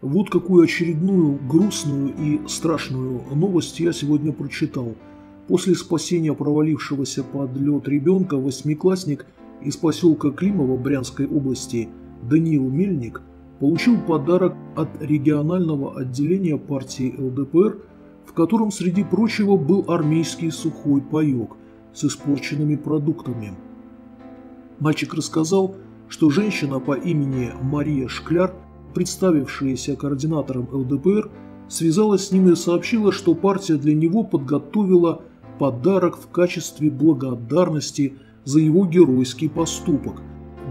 Вот какую очередную грустную и страшную новость я сегодня прочитал. После спасения провалившегося под лед ребенка восьмиклассник из поселка Климово Брянской области Даниил Мельник получил подарок от регионального отделения партии ЛДПР, в котором, среди прочего, был армейский сухой паёк с испорченными продуктами. Мальчик рассказал, что женщина по имени Мария Шкляр, представившаяся координатором ЛДПР, связалась с ним и сообщила, что партия для него подготовила подарок в качестве благодарности за его геройский поступок.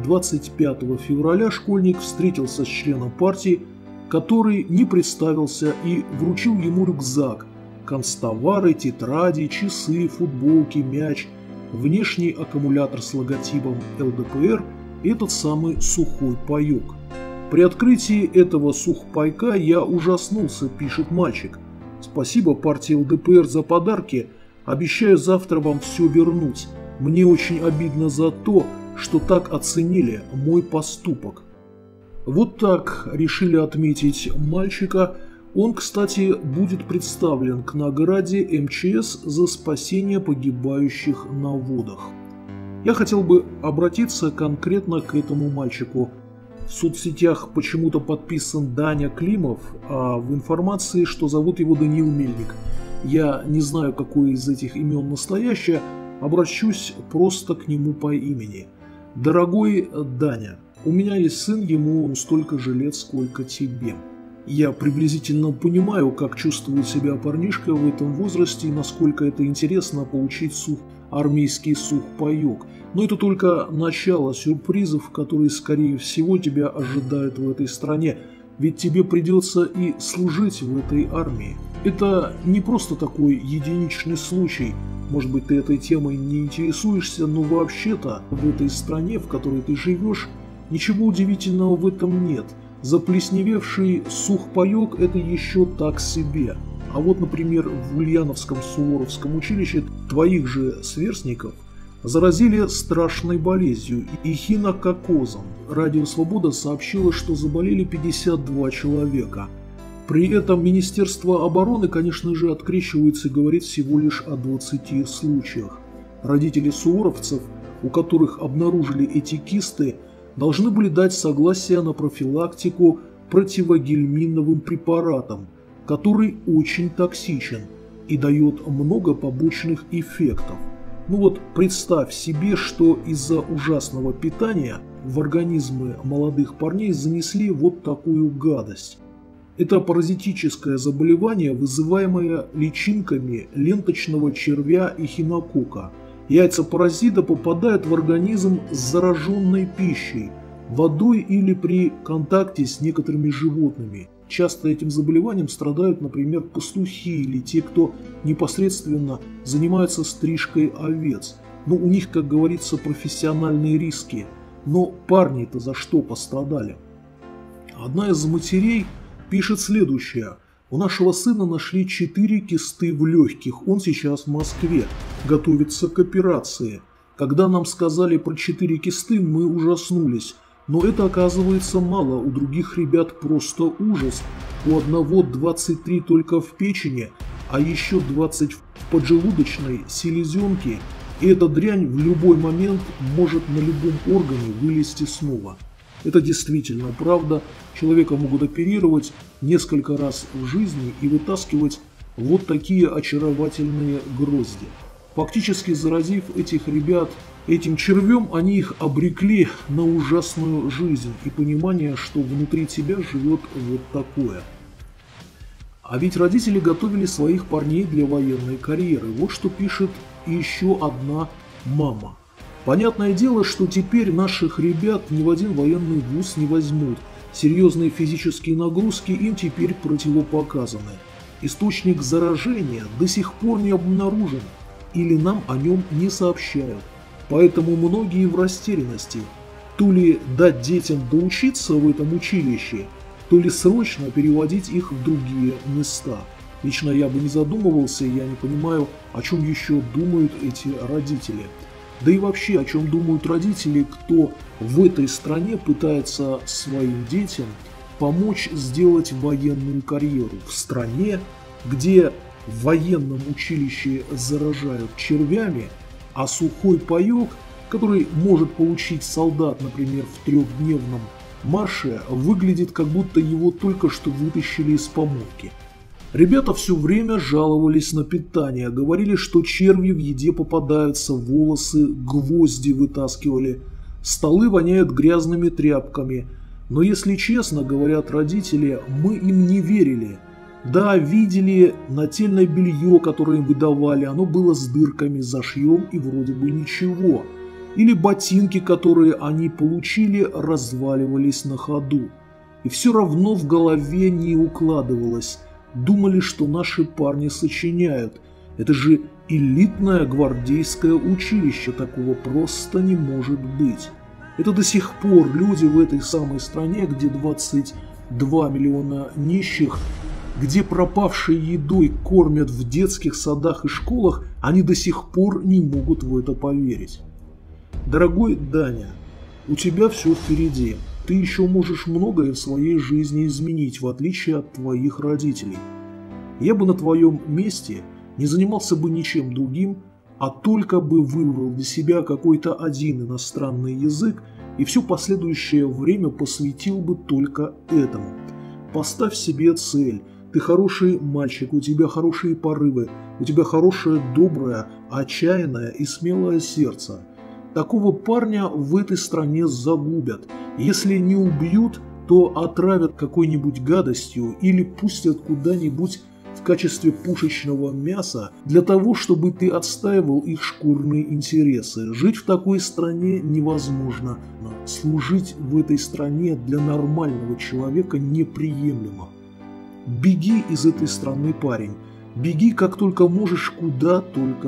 25 февраля школьник встретился с членом партии, который не представился, и вручил ему рюкзак, канцтовары, тетради, часы, футболки, мяч, внешний аккумулятор с логотипом ЛДПР и этот самый сухой паёк. «При открытии этого сухпайка я ужаснулся», – пишет мальчик. «Спасибо партии ЛДПР за подарки, обещаю завтра вам все вернуть. Мне очень обидно за то, что так оценили мой поступок». Вот так решили отметить мальчика. Он, кстати, будет представлен к награде МЧС за спасение погибающих на водах. Я хотел бы обратиться конкретно к этому мальчику. В соцсетях почему-то подписан Даня Климов, а в информации, что зовут его Даниил Мельник. Я не знаю, какое из этих имен настоящее, обращусь просто к нему по имени. «Дорогой Даня, у меня есть сын, ему столько же лет, сколько тебе. Я приблизительно понимаю, как чувствует себя парнишка в этом возрасте и насколько это интересно получить армейский сухпайок. Но это только начало сюрпризов, которые, скорее всего, тебя ожидают в этой стране, ведь тебе придется и служить в этой армии. Это не просто такой единичный случай. Может быть, ты этой темой не интересуешься, но вообще-то в этой стране, в которой ты живешь, ничего удивительного в этом нет. Заплесневевший сухпайок – это еще так себе. А вот, например, в Ульяновском суворовском училище твоих же сверстников заразили страшной болезнью – эхинококкозом. Радио Свобода сообщило, что заболели 52 человека. При этом Министерство обороны, конечно же, открещивается и говорит всего лишь о 20 случаях. Родители суворовцев, у которых обнаружили эти кисты, должны были дать согласие на профилактику противогельминтовым препаратом, который очень токсичен и дает много побочных эффектов. Ну вот представь себе, что из-за ужасного питания в организмы молодых парней занесли вот такую гадость. Это паразитическое заболевание, вызываемое личинками ленточного червя эхинокока. Яйца паразита попадают в организм с зараженной пищей, водой или при контакте с некоторыми животными. Часто этим заболеванием страдают, например, пастухи или те, кто непосредственно занимается стрижкой овец. Но у них, как говорится, профессиональные риски. Но парни-то за что пострадали? Одна из матерей пишет следующее. «У нашего сына нашли 4 кисты в легких, он сейчас в Москве, готовится к операции. Когда нам сказали про 4 кисты, мы ужаснулись, но это оказывается мало, у других ребят просто ужас. У одного 23 только в печени, а еще 20 в поджелудочной селезенке, и эта дрянь в любой момент может на любом органе вылезти снова». Это действительно правда. Человека могут оперировать несколько раз в жизни и вытаскивать вот такие очаровательные грозди. Фактически заразив этих ребят этим червем, они их обрекли на ужасную жизнь и понимание, что внутри тебя живет вот такое. А ведь родители готовили своих парней для военной карьеры. Вот что пишет еще одна мама. «Понятное дело, что теперь наших ребят ни в один военный вуз не возьмут. Серьезные физические нагрузки им теперь противопоказаны. Источник заражения до сих пор не обнаружен или нам о нем не сообщают. Поэтому многие в растерянности. То ли дать детям доучиться в этом училище, то ли срочно переводить их в другие места. Лично я бы не задумывался, я не понимаю, о чем еще думают эти родители». Да и вообще, о чем думают родители, кто в этой стране пытается своим детям помочь сделать военную карьеру в стране, где в военном училище заражают червями, а сухой паёк, который может получить солдат, например, в трехдневном марше, выглядит, как будто его только что вытащили из помойки. Ребята все время жаловались на питание, говорили, что черви в еде попадаются, волосы, гвозди вытаскивали, столы воняют грязными тряпками. Но если честно, говорят родители, мы им не верили. Да, видели нательное белье, которое им выдавали, оно было с дырками, зашьем и вроде бы ничего. Или ботинки, которые они получили, разваливались на ходу. И все равно в голове не укладывалось. Думали, что наши парни сочиняют. Это же элитное гвардейское училище, такого просто не может быть. Это до сих пор люди в этой самой стране, где 22 миллиона нищих, где пропавшие едой кормят в детских садах и школах, они до сих пор не могут в это поверить. Дорогой Даня, у тебя все впереди. Ты еще можешь многое в своей жизни изменить, в отличие от твоих родителей. Я бы на твоем месте не занимался бы ничем другим, а только бы выбрал для себя какой-то один иностранный язык и все последующее время посвятил бы только этому. Поставь себе цель. Ты хороший мальчик, у тебя хорошие порывы, у тебя хорошее, доброе, отчаянное и смелое сердце. Такого парня в этой стране загубят. Если не убьют, то отравят какой-нибудь гадостью или пустят куда-нибудь в качестве пушечного мяса для того, чтобы ты отстаивал их шкурные интересы. Жить в такой стране невозможно. Служить в этой стране для нормального человека неприемлемо. Беги из этой страны, парень. Беги как только можешь, куда только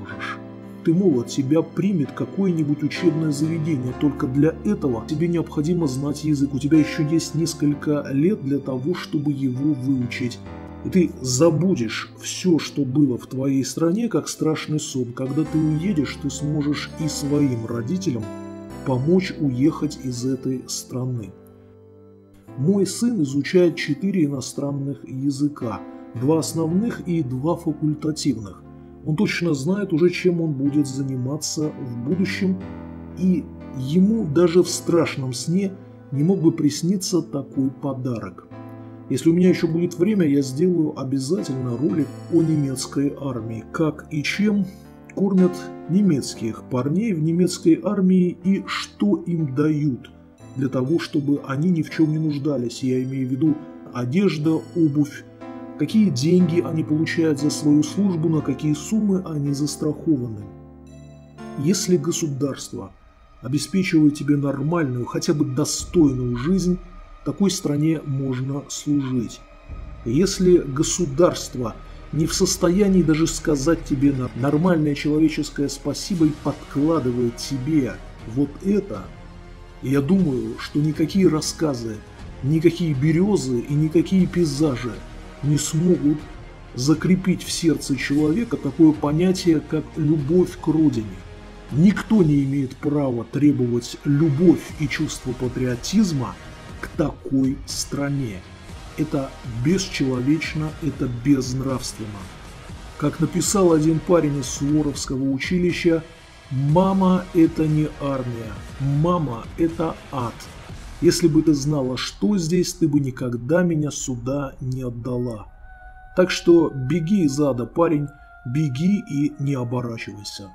можешь. Ты молод, тебя примет какое-нибудь учебное заведение. Только для этого тебе необходимо знать язык. У тебя еще есть несколько лет для того, чтобы его выучить. И ты забудешь все, что было в твоей стране, как страшный сон. Когда ты уедешь, ты сможешь и своим родителям помочь уехать из этой страны. Мой сын изучает 4 иностранных языка, 2 основных и 2 факультативных. Он точно знает уже, чем он будет заниматься в будущем, и ему даже в страшном сне не мог бы присниться такой подарок. Если у меня еще будет время, я сделаю обязательно ролик о немецкой армии, как и чем кормят немецких парней в немецкой армии и что им дают для того, чтобы они ни в чем не нуждались. Я имею в виду одежда, обувь, какие деньги они получают за свою службу, на какие суммы они застрахованы. Если государство обеспечивает тебе нормальную, хотя бы достойную жизнь, такой стране можно служить. Если государство не в состоянии даже сказать тебе нормальное человеческое спасибо и подкладывает тебе вот это, я думаю, что никакие рассказы, никакие березы и никакие пейзажи не смогут закрепить в сердце человека такое понятие, как любовь к родине. Никто не имеет права требовать любовь и чувство патриотизма к такой стране. Это бесчеловечно, это безнравственно. Как написал один парень из Суворовского училища, «Мама – это не армия, мама – это ад. Если бы ты знала, что здесь, ты бы никогда меня сюда не отдала». Так что беги из ада, парень, беги и не оборачивайся.